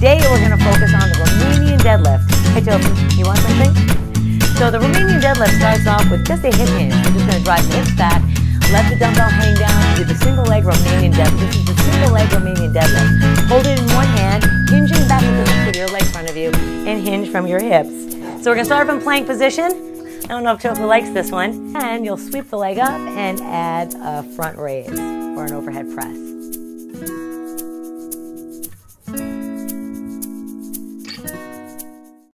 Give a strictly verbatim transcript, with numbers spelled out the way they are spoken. Today we're going to focus on the Romanian deadlift. Hey Toby, you want something? So the Romanian deadlift starts off with just a hip hinge. We're just going to drive hips back, let the dumbbell hang down, do the single leg Romanian deadlift. This is the single leg Romanian deadlift. Hold it in one hand, hinging back with the with your leg in front of you, and hinge from your hips. So we're going to start from plank position. I don't know if Toby likes this one. And you'll sweep the leg up and add a front raise or an overhead press.